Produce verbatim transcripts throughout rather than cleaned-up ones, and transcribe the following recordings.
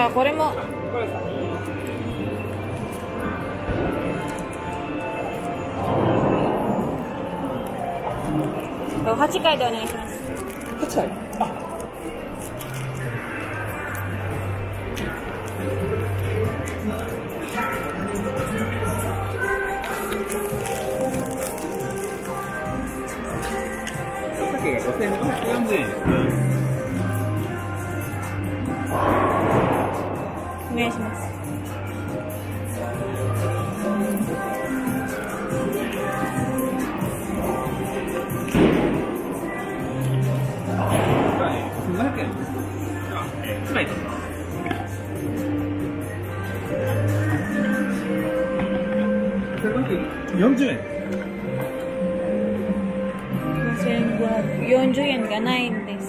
ゃあこれも。はちかいでお願いします。はちかい、あお願いします。よんじゅうえん。よんじゅうえんがないんです。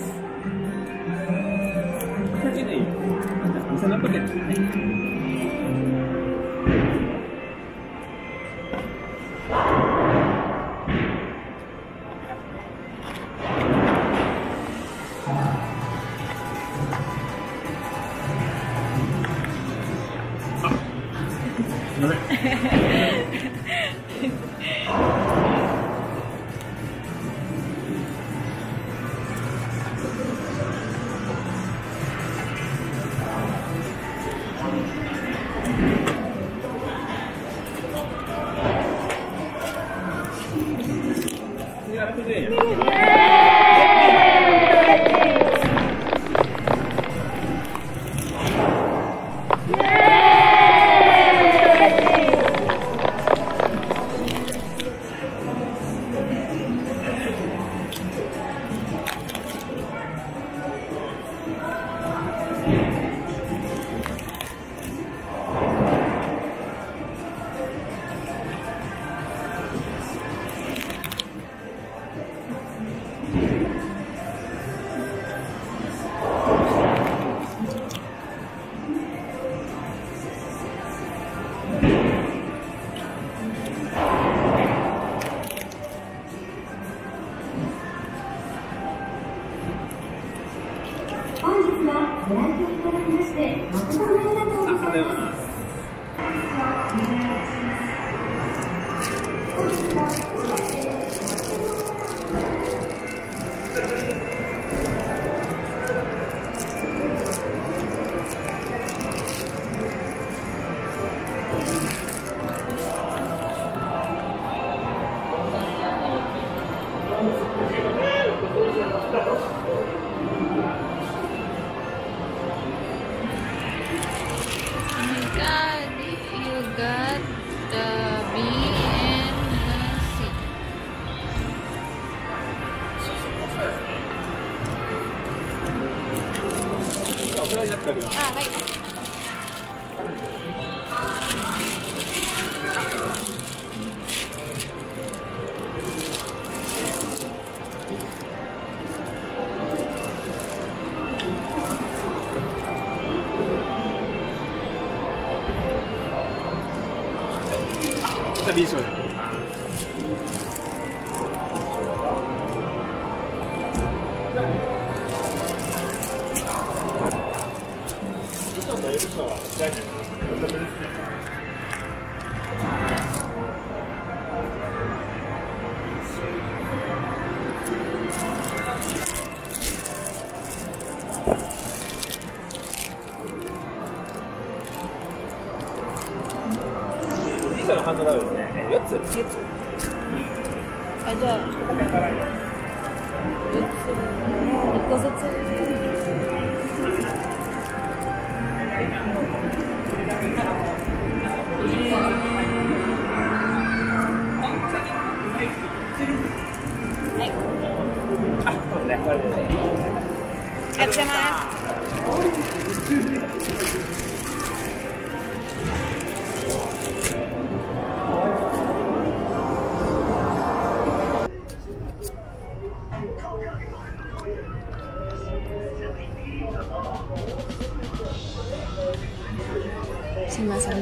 ビーショー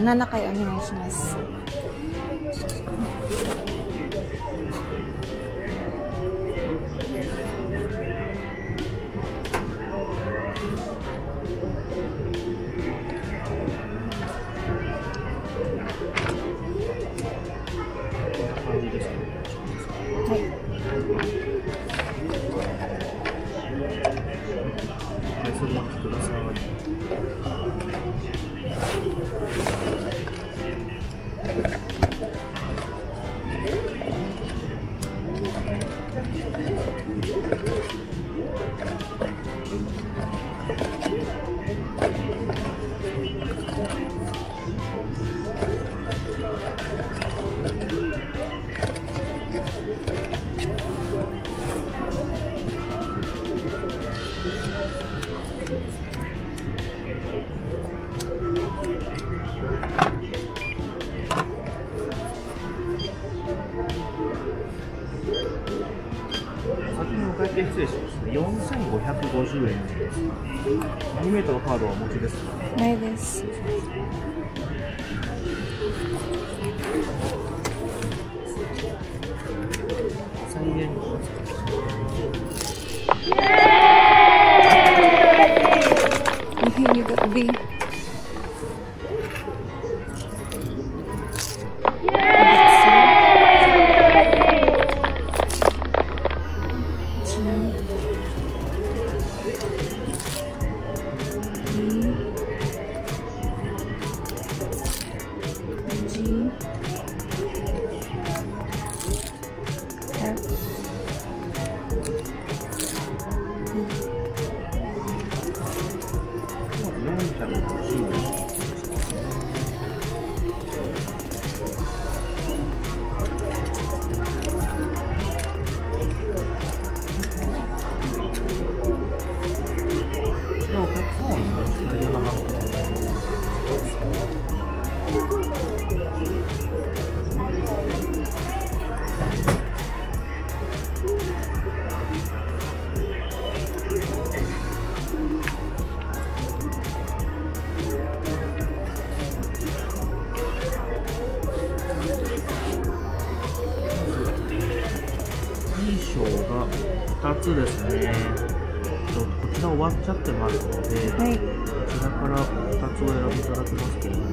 ななかいお願いします。よんせんごひゃくごじゅうえんで、にメートルのカードはお持ちですか？ないです。さんえん。You got B. ですね、こちら終わっちゃってますので、はい、こちらからふたつお選びいただきますけれども、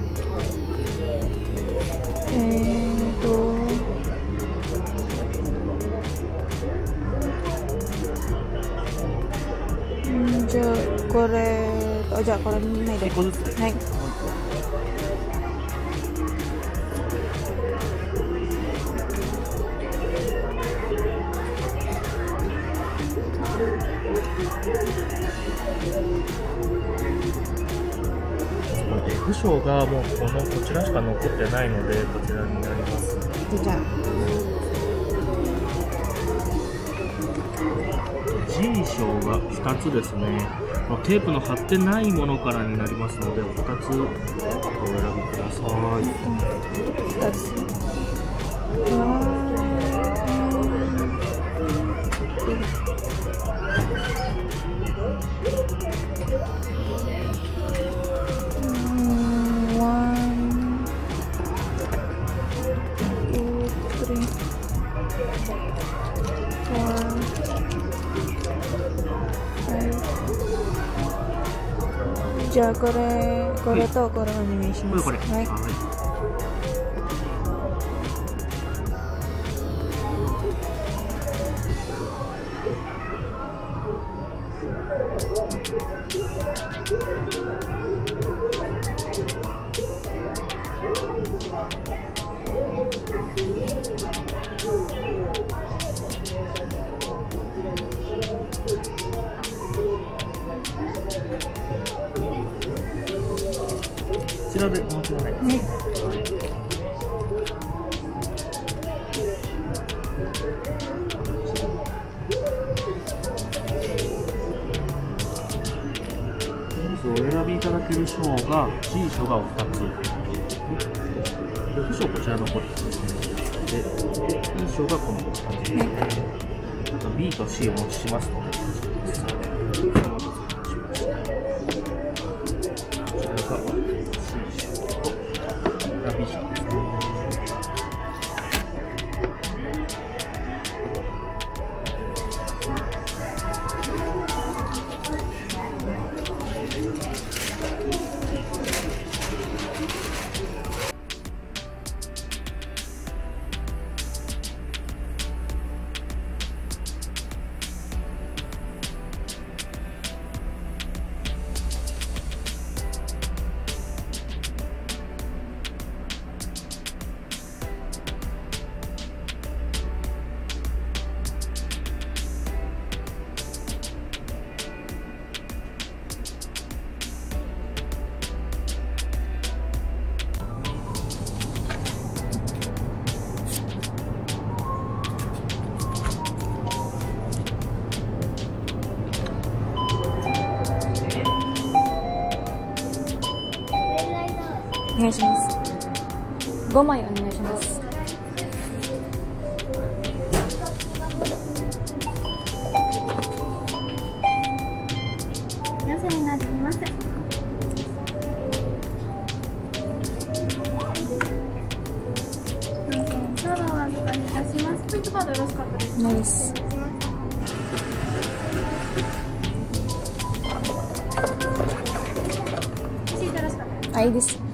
えーとんじゃあこれあじゃあこれないで、はい、 部署がもうこのこちらしか残ってないので、こちらになります。じゃあ G 賞がふたつですね。テープの貼ってないものからになりますので、ふたつお選びください。じゃあこれ、これとこれお願いします。はい。こちらでお待ちないです。お選びいただける賞が G 賞がふたつ、F 賞こちらの方ですね。で、E 賞がこのふたつ、あと B と C をお持ちしますので。 お願いします。ごまいお願いします。ません。スイートバードよろしかったです。ナイス。あ、いいです。